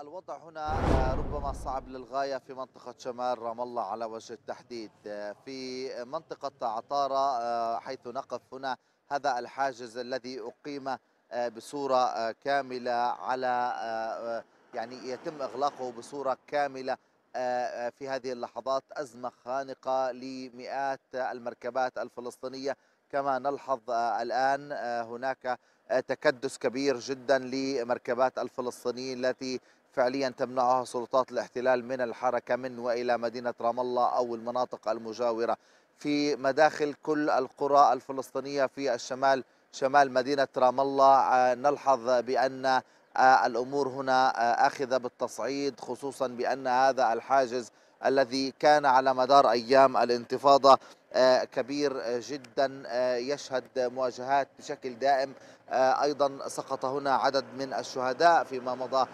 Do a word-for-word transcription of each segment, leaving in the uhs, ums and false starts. الوضع هنا ربما صعب للغاية في منطقة شمال رام الله على وجه التحديد، في منطقة عطارة حيث نقف هنا. هذا الحاجز الذي أقيم بصورة كاملة على يعني يتم إغلاقه بصورة كاملة في هذه اللحظات، أزمة خانقة لمئات المركبات الفلسطينية كما نلحظ الآن. هناك تكدس كبير جدا لمركبات الفلسطينيين التي فعليا تمنعها سلطات الاحتلال من الحركة من وإلى مدينة رام الله أو المناطق المجاورة. في مداخل كل القرى الفلسطينية في الشمال شمال مدينة رام الله نلحظ بأن الأمور هنا آخذة بالتصعيد، خصوصا بأن هذا الحاجز الذي كان على مدار أيام الانتفاضة كبير جدا يشهد مواجهات بشكل دائم. أيضا سقط هنا عدد من الشهداء فيما مضى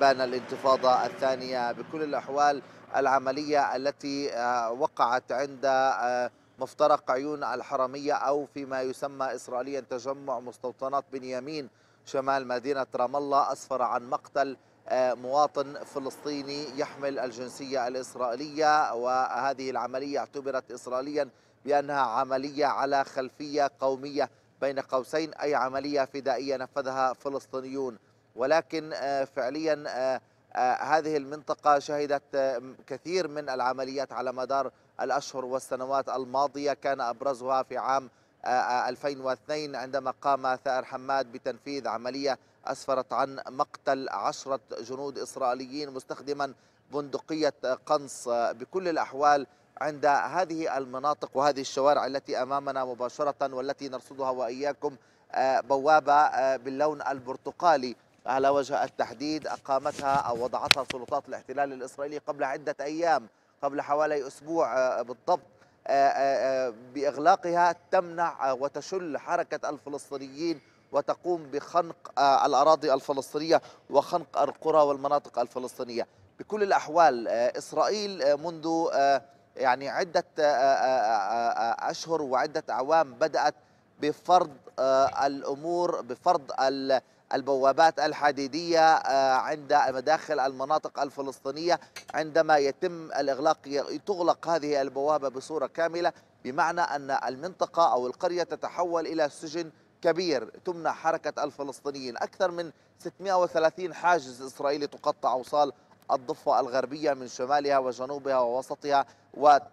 بان الانتفاضة الثانية. بكل الأحوال العملية التي وقعت عند مفترق عيون الحرامية أو فيما يسمى إسرائيليا تجمع مستوطنات بنيامين شمال مدينة رام الله أسفر عن مقتل مواطن فلسطيني يحمل الجنسية الإسرائيلية، وهذه العملية اعتبرت إسرائيليا بأنها عملية على خلفية قومية بين قوسين، أي عملية فدائية نفذها فلسطينيون. ولكن فعليا هذه المنطقة شهدت كثير من العمليات على مدار الأشهر والسنوات الماضية، كان أبرزها في عام ألفين واثنين عندما قام ثائر حماد بتنفيذ عملية أسفرت عن مقتل عشرة جنود إسرائيليين مستخدما بندقية قنص. بكل الأحوال عند هذه المناطق وهذه الشوارع التي أمامنا مباشرة والتي نرصدها وإياكم بوابة باللون البرتقالي على وجه التحديد أقامتها أو وضعتها سلطات الاحتلال الإسرائيلي قبل عدة أيام، قبل حوالي أسبوع بالضبط، بإغلاقها تمنع وتشل حركة الفلسطينيين وتقوم بخنق الأراضي الفلسطينية وخنق القرى والمناطق الفلسطينية. بكل الأحوال إسرائيل منذ يعني عدة أشهر وعدة أعوام بدأت بفرض الأمور، بفرض البوابات الحديدية عند مداخل المناطق الفلسطينية. عندما يتم الإغلاق تغلق هذه البوابة بصورة كاملة، بمعنى أن المنطقة أو القرية تتحول إلى سجن كبير تمنع حركة الفلسطينيين. أكثر من ستمئة وثلاثين حاجز إسرائيلي تقطع أوصال الضفة الغربية من شمالها وجنوبها ووسطها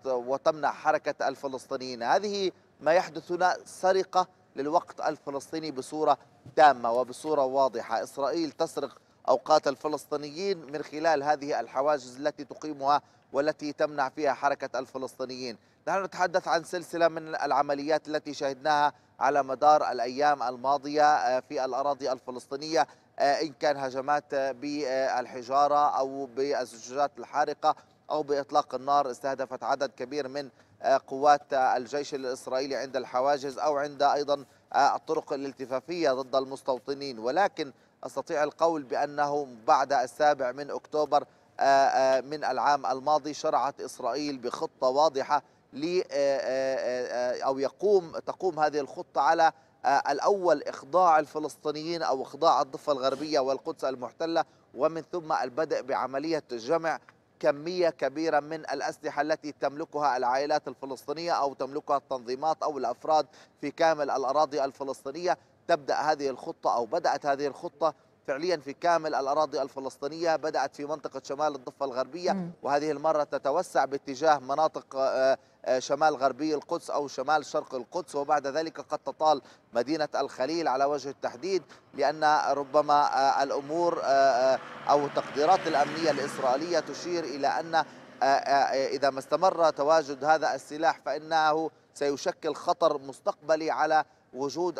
وتمنع حركة الفلسطينيين. هذه ما يحدث هنا سرقة للوقت الفلسطيني بصورة تامة وبصورة واضحة. إسرائيل تسرق أوقات الفلسطينيين من خلال هذه الحواجز التي تقيمها والتي تمنع فيها حركة الفلسطينيين. نحن نتحدث عن سلسلة من العمليات التي شهدناها على مدار الأيام الماضية في الأراضي الفلسطينية، إن كان هجمات بالحجارة أو بالزجاجات الحارقة أو بإطلاق النار استهدفت عدد كبير من قوات الجيش الإسرائيلي عند الحواجز أو عند أيضا الطرق الالتفافية ضد المستوطنين. ولكن أستطيع القول بأنه بعد السابع من أكتوبر من العام الماضي شرعت إسرائيل بخطة واضحة لي أو يقوم تقوم هذه الخطة على الأول إخضاع الفلسطينيين أو إخضاع الضفة الغربية والقدس المحتلة، ومن ثم البدء بعملية جمع كمية كبيرة من الأسلحة التي تملكها العائلات الفلسطينية أو تملكها التنظيمات أو الأفراد في كامل الأراضي الفلسطينية. تبدأ هذه الخطة أو بدأت هذه الخطة فعليا في كامل الأراضي الفلسطينية، بدأت في منطقة شمال الضفة الغربية، وهذه المرة تتوسع باتجاه مناطق شمال غربي القدس أو شمال شرق القدس، وبعد ذلك قد تطال مدينة الخليل على وجه التحديد، لأن ربما الأمور أو التقديرات الأمنية الإسرائيلية تشير إلى أن إذا ما استمر تواجد هذا السلاح فإنه سيشكل خطر مستقبلي على وجود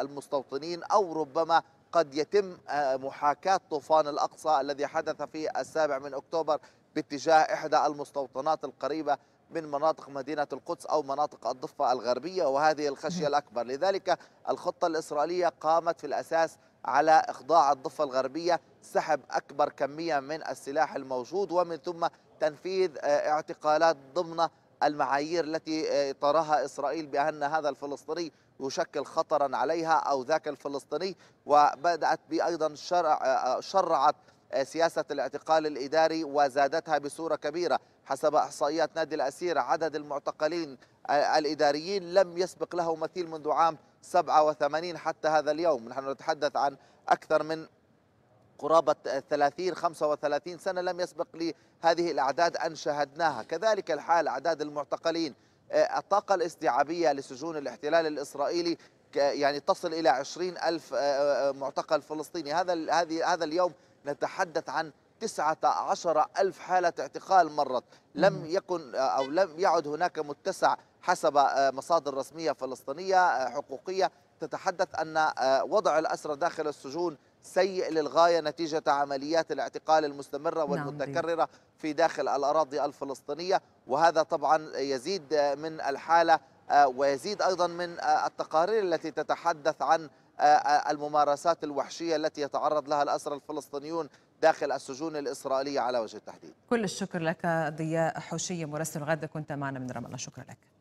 المستوطنين، أو ربما قد يتم محاكاة طوفان الأقصى الذي حدث في السابع من أكتوبر باتجاه إحدى المستوطنات القريبة من مناطق مدينة القدس أو مناطق الضفة الغربية، وهذه الخشية الأكبر. لذلك الخطة الإسرائيلية قامت في الأساس على إخضاع الضفة الغربية، سحب أكبر كمية من السلاح الموجود، ومن ثم تنفيذ اعتقالات ضمن المعايير التي تراها إسرائيل بأن هذا الفلسطيني يشكل خطرا عليها أو ذاك الفلسطيني. وبدأت بأيضا شرع شرعت سياسة الاعتقال الإداري وزادتها بصورة كبيرة. حسب إحصائيات نادي الأسير عدد المعتقلين الإداريين لم يسبق له مثيل منذ عام سبعة وثمانين حتى هذا اليوم. نحن نتحدث عن أكثر من قرابة ثلاثين خمسة وثلاثين سنة لم يسبق لهذه الأعداد أن شهدناها. كذلك الحال أعداد المعتقلين، الطاقة الاستيعابية لسجون الاحتلال الإسرائيلي يعني تصل إلى عشرين ألف معتقل فلسطيني. هذا هذا اليوم نتحدث عن تسعة عشر ألف حالة اعتقال مرت. لم يكن أو لم يعد هناك متسع حسب مصادر رسمية فلسطينية حقوقية تتحدث أن وضع الأسرى داخل السجون سيء للغاية نتيجة عمليات الاعتقال المستمرة والمتكررة في داخل الأراضي الفلسطينية، وهذا طبعا يزيد من الحالة ويزيد أيضا من التقارير التي تتحدث عن الممارسات الوحشية التي يتعرض لها الأسرى الفلسطينيون داخل السجون الإسرائيلية على وجه التحديد. كل الشكر لك ضياء حوشية مراسل غدا، كنت معنا من رام الله. شكرا لك.